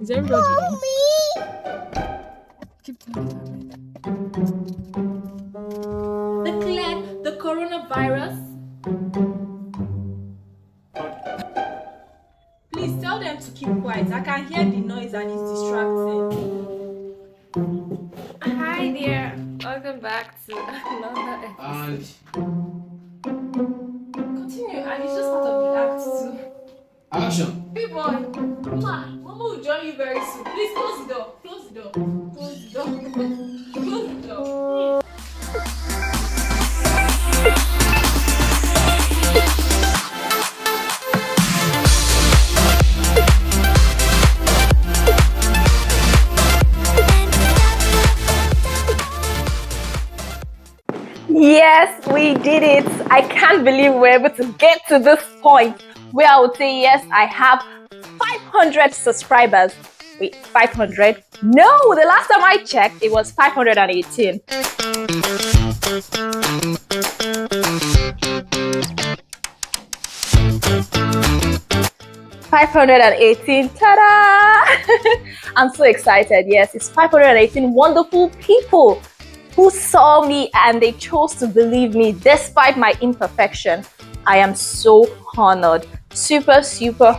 Is everybody? Keep doing that. The clip, the coronavirus. Please tell them to keep quiet. I can hear the noise and it's distracting. Hi there. Welcome back to another episode. Continue, and it's just part of the act too. Action. Big boy, Mama, Mama will join you very soon. Please close the door. Close the door. Close the door. Close the door. Yes, we did it. I can't believe we're able to get to this point where I would say, yes, I have 500 subscribers. Wait, 500? No, the last time I checked, it was 518. Ta-da! I'm so excited. Yes, it's 518 wonderful people who saw me and they chose to believe me despite my imperfection. I am so honored, super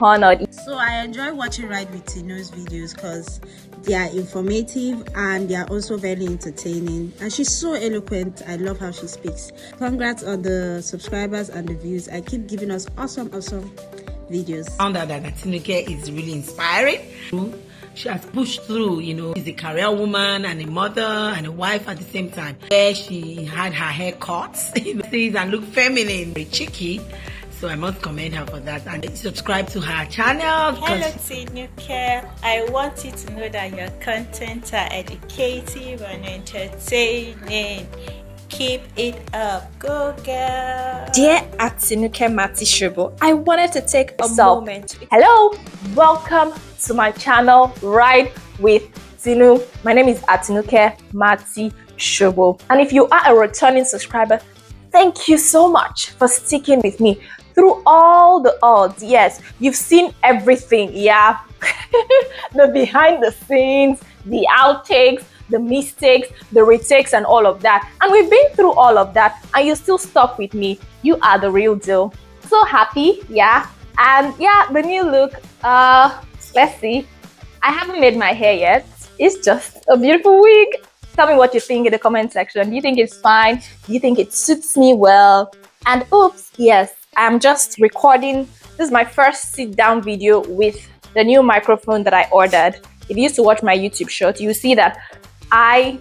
honored. So I enjoy watching Ride with Tinu's videos because they are informative and they are also very entertaining, and she's so eloquent. I love how she speaks. Congrats on the subscribers and the views. I keep giving us awesome videos. I found out that Atinuke is really inspiring. She has pushed through, you know. She's a career woman and a mother and a wife at the same time. Where she had her hair cut, you know, and looked feminine, very cheeky. So I must commend her for that. And subscribe to her channel. Hello Atinuke. I want you to know that your content are educative and entertaining. Keep it up. Go girl. Dear Atinuke Matiṣọ́bọ̀, I wanted to take a moment. Hello. Welcome to my channel, Ride with Tinu. My name is Atinuke Matiṣọ́bọ̀. And if you are a returning subscriber, thank you so much for sticking with me through all the odds. Yes, you've seen everything. Yeah, the behind the scenes, the outtakes, the mistakes, the retakes and all of that. And we've been through all of that and you still stuck with me. You are the real deal. So happy, yeah. And yeah, the new look, let's see. I haven't made my hair yet. It's just a beautiful wig. Tell me what you think in the comment section. Do you think it's fine? Do you think it suits me well? And oops, yes, I'm just recording. This is my first sit-down video with the new microphone that I ordered. If you used to watch my YouTube short, you see that I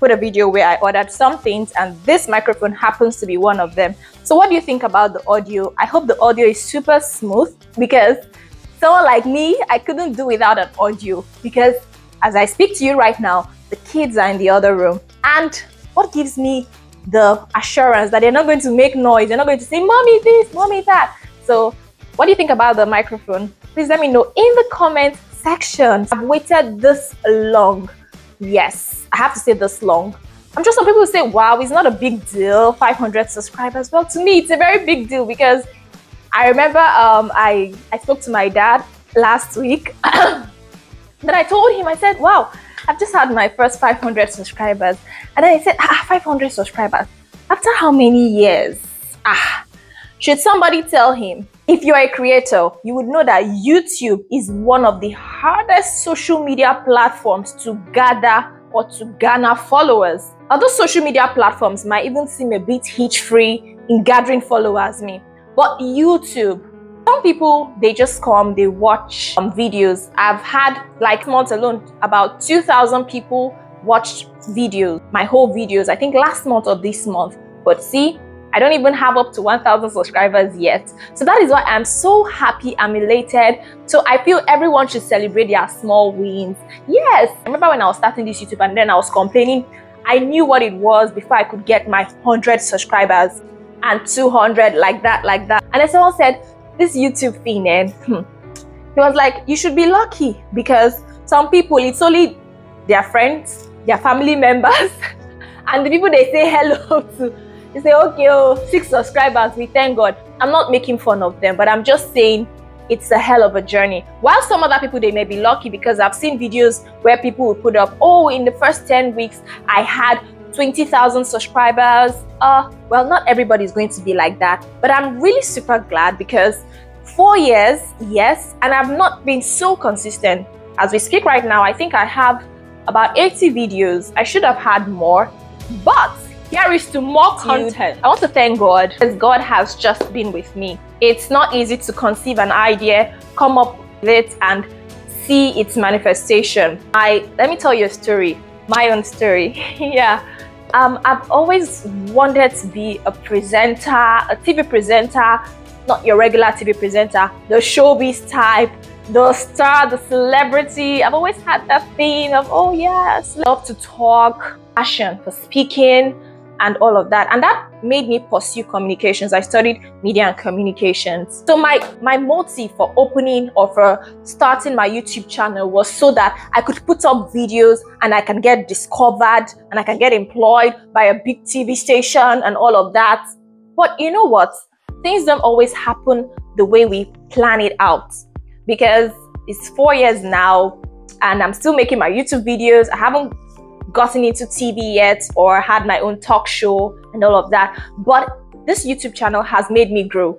put a video where I ordered some things and this microphone happens to be one of them. So what do you think about the audio? I hope the audio is super smooth because someone like me, I couldn't do without an audio, because as I speak to you right now, the kids are in the other room. And what gives me the assurance that they're not going to make noise, they're not going to say, mommy this, mommy that. So what do you think about the microphone? Please let me know in the comments section. I've waited this long. Yes, I have to say this long. I'm sure some people say, wow, it's not a big deal, 500 subscribers. Well, to me, it's a very big deal because I remember I spoke to my dad last week. Then I told him, I said, wow, I've just had my first 500 subscribers. And then I said, 500 subscribers. After how many years? Should somebody tell him? If you're a creator, you would know that YouTube is one of the hardest social media platforms to gather or to garner followers. Other social media platforms might even seem a bit hitch-free in gathering followers, but YouTube, some people, they just come, they watch videos. I've had, like months alone, about 2,000 people watched videos, my whole videos, I think last month or this month. But see, I don't even have up to 1,000 subscribers yet. So that is why I'm so happy, I'm elated. So I feel everyone should celebrate their small wins. Yes, I remember when I was starting this YouTube and then I was complaining, I knew what it was before I could get my 100 subscribers and 200 like that. And then someone said, this YouTube thing, and he was like, you should be lucky because some people, it's only their friends, their family members, and the people they say hello to. They say, okay, 6 subscribers, we thank God. I'm not making fun of them, but I'm just saying it's a hell of a journey. While some other people, they may be lucky, because I've seen videos where people will put up, oh, in the first 10 weeks, I had 20,000 subscribers. Well, not everybody's going to be like that, but I'm really super glad, because 4 years, yes, and I've not been so consistent. As we speak right now, I think I have about 80 videos. I should have had more, but here is to more content. I want to thank God, because God has just been with me. It's not easy to conceive an idea, come up with it, and see its manifestation. Let me tell you a story, my own story. Yeah. I've always wanted to be a presenter, a TV presenter, not your regular TV presenter, the showbiz type, the star, the celebrity. I've always had that thing of, oh yes, love to talk, passion for speaking and all of that. And that made me pursue communications. I studied media and communications. So my motive for opening or for starting my YouTube channel was so that I could put up videos and I can get discovered and I can get employed by a big TV station and all of that. But you know what? Things don't always happen the way we plan it out, because it's 4 years now and I'm still making my YouTube videos. I haven't gotten into TV yet or had my own talk show and all of that, but this YouTube channel has made me grow,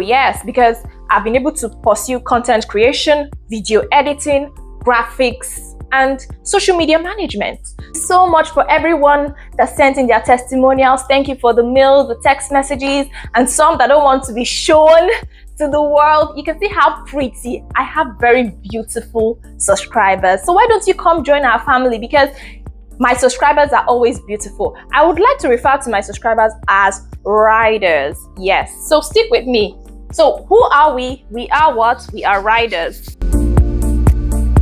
yes, because I've been able to pursue content creation, video editing, graphics, and social media management. So much for everyone that sent in their testimonials. Thank you for the mail, the text messages, and some that don't want to be shown to the world. You can see how pretty. I have very beautiful subscribers. So why don't you come join our family, because my subscribers are always beautiful. I would like to refer to my subscribers as riders. Yes, so stick with me. So who are we? We are what? We are riders.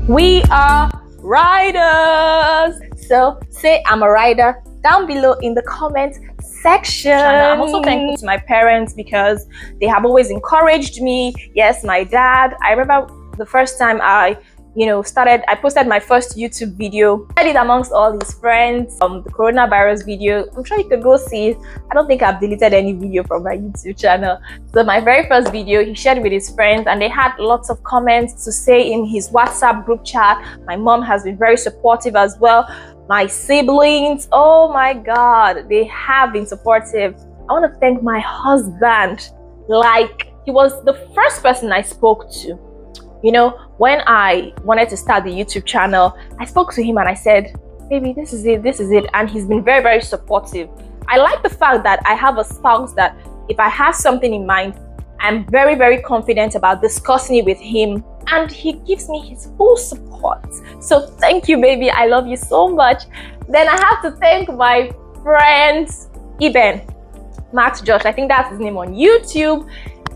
We are riders. So say I'm a rider down below in the comments section. I'm also thankful to my parents, because they have always encouraged me. Yes, my dad. I remember the first time I posted my first YouTube video. I did amongst all his friends, the coronavirus video. I'm sure you can go see it. I don't think I've deleted any video from my YouTube channel. So my very first video, he shared with his friends and they had lots of comments to say in his WhatsApp group chat. My mom has been very supportive as well. My siblings, oh my God, they have been supportive. I want to thank my husband. Like, he was the first person I spoke to. You know, when I wanted to start the YouTube channel, I spoke to him and I said, baby, this is it. And he's been very, very supportive. I like the fact that I have a spouse that if I have something in mind, I'm very, very confident about discussing it with him. And he gives me his full support. So thank you, baby. I love you so much. Then I have to thank my friends, Iben, Max Josh. I think that's his name on YouTube.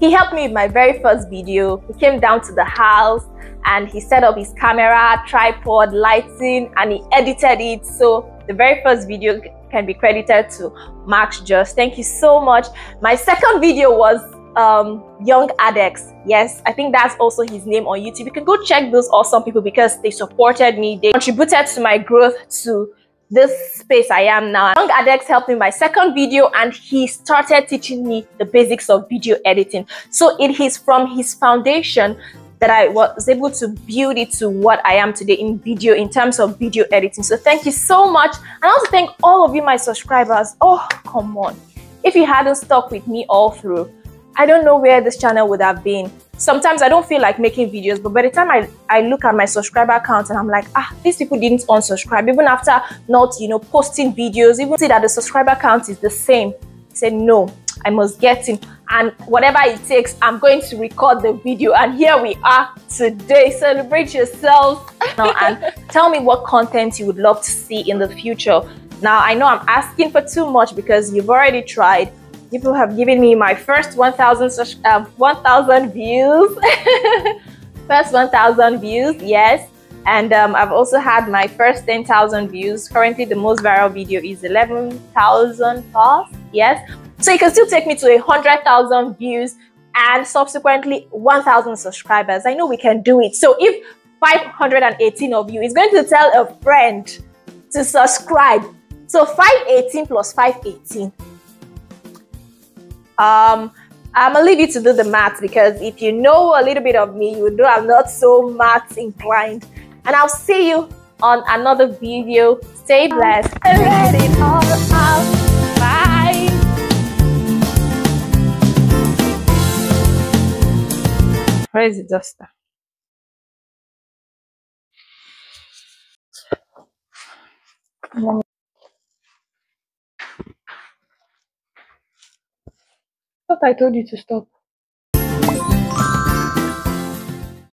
He helped me with my very first video. He came down to the house and he set up his camera, tripod, lighting, and he edited it. So the very first video can be credited to Max Josh. Thank you so much. My second video was Young Adex. Yes, I think that's also his name on YouTube. You can go check those awesome people, because they supported me. They contributed to my growth to this space I am now. Young Adex helped me my second video and he started teaching me the basics of video editing. So it is from his foundation that I was able to build it to what I am today in terms of video editing. So thank you so much. And I also thank all of you, my subscribers. Oh, come on. If you hadn't stuck with me all through, I don't know where this channel would have been. Sometimes I don't feel like making videos, but by the time I look at my subscriber count and I'm like, ah, these people didn't unsubscribe, even after not, you know, posting videos, even see that the subscriber count is the same. I said, no, I must get in. And whatever it takes, I'm going to record the video. And here we are today. Celebrate yourselves. And tell me what content you would love to see in the future. Now, I know I'm asking for too much because you've already tried. People have given me my first 1,000 views. First 1,000 views, yes. And I've also had my first 10,000 views. Currently, the most viral video is 11,000 plus, yes. So you can still take me to 100,000 views and subsequently 1,000 subscribers. I know we can do it. So if 518 of you is going to tell a friend to subscribe, so 518 plus 518. I'm gonna leave you to do the math, because if you know a little bit of me, you know I'm not so math inclined. And I'll see you on another video. Stay blessed and let it all out. Bye. Where is the duster? I thought I told you to stop.